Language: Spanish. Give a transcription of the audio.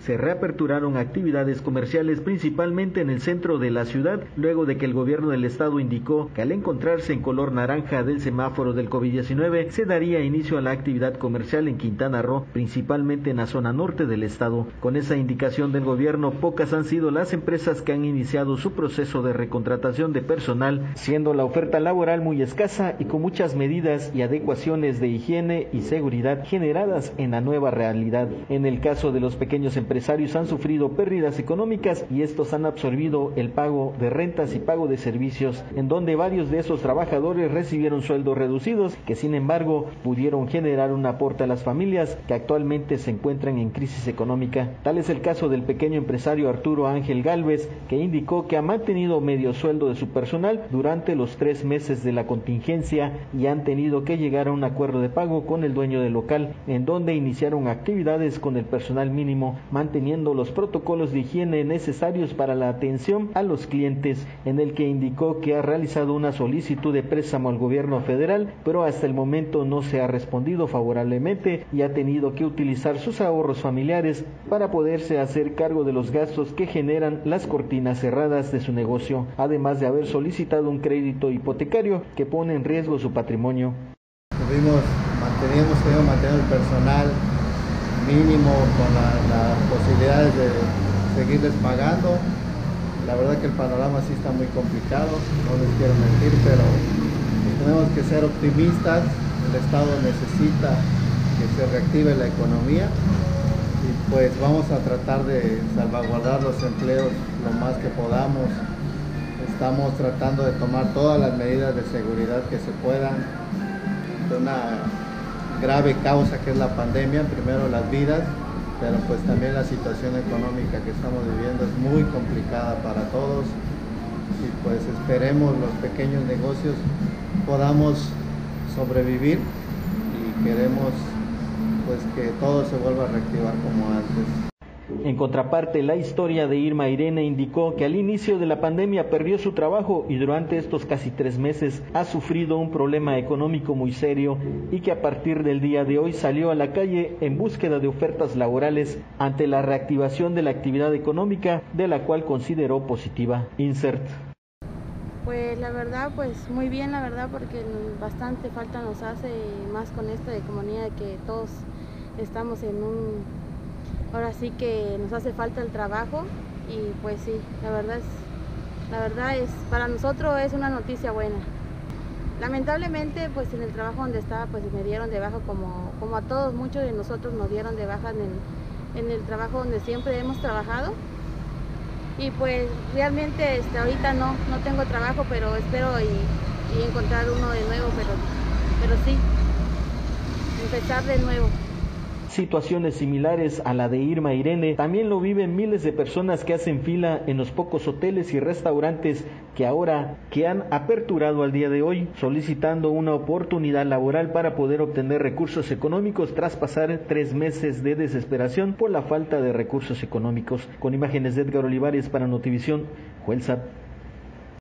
se reaperturaron actividades comerciales principalmente en el centro de la ciudad, luego de que el gobierno del estado indicó que al encontrarse en color naranja del semáforo del COVID-19 se daría inicio a la actividad comercial en Quintana Roo, principalmente en la zona norte del estado. Con esa indicación del gobierno, pocas han sido las empresas que han iniciado su proceso de recontratación de personal, siendo la oferta laboral muy escasa y con muchas medidas y adecuaciones de higiene y seguridad generadas en la nueva realidad. En el caso de los pequeños empresarios, han sufrido pérdidas económicas y estos han absorbido el pago de rentas y pago de servicios, en donde varios de esos trabajadores recibieron sueldos reducidos que sin embargo pudieron generar un aporte a las familias que actualmente se encuentran en crisis económica. Tal es el caso del pequeño empresario Arturo Ángel Galvez, que indicó que ha mantenido medio sueldo de su personal durante los 3 meses de la contingencia y han tenido que llegar a un acuerdo de pago con el dueño del local, en donde iniciaron actividades con el personal mínimo, manteniendo los protocolos de higiene necesarios para la atención a los clientes, en el que indicó que ha realizado una solicitud de préstamo al gobierno federal, pero hasta el momento no se ha respondido favorablemente y ha tenido que utilizar sus ahorros familiares para poderse hacer cargo de los gastos que generan las cortinas cerradas de su negocio, además de haber solicitado un crédito hipotecario que pone en riesgo su patrimonio. Teníamos que mantener el personal mínimo con las posibilidades de seguirles pagando. La verdad que el panorama sí está muy complicado, no les quiero mentir, pero tenemos que ser optimistas. El estado necesita que se reactive la economía y pues vamos a tratar de salvaguardar los empleos lo más que podamos. Estamos tratando de tomar todas las medidas de seguridad que se puedan. De una grave causa que es la pandemia, primero las vidas, pero pues también la situación económica que estamos viviendo es muy complicada para todos y pues esperemos los pequeños negocios podamos sobrevivir y queremos pues que todo se vuelva a reactivar como antes. En contraparte, la historia de Irma Irene indicó que al inicio de la pandemia perdió su trabajo y durante estos casi 3 meses ha sufrido un problema económico muy serio y que a partir del día de hoy salió a la calle en búsqueda de ofertas laborales ante la reactivación de la actividad económica, de la cual consideró positiva. Insert. Pues la verdad, pues muy bien la verdad, porque bastante falta nos hace, más con esta de comunidad que todos estamos en un... Ahora sí que nos hace falta el trabajo y pues sí, la verdad es, para nosotros es una noticia buena. Lamentablemente pues en el trabajo donde estaba pues me dieron de baja como a todos, muchos de nosotros nos dieron de baja en el trabajo donde siempre hemos trabajado. Y pues realmente ahorita no tengo trabajo, pero espero y encontrar uno de nuevo, pero sí, empezar de nuevo. Situaciones similares a la de Irma Irene también lo viven miles de personas que hacen fila en los pocos hoteles y restaurantes que ahora que han aperturado al día de hoy, solicitando una oportunidad laboral para poder obtener recursos económicos tras pasar 3 meses de desesperación por la falta de recursos económicos. Con imágenes de Edgar Olivares para Notivision, Huelza.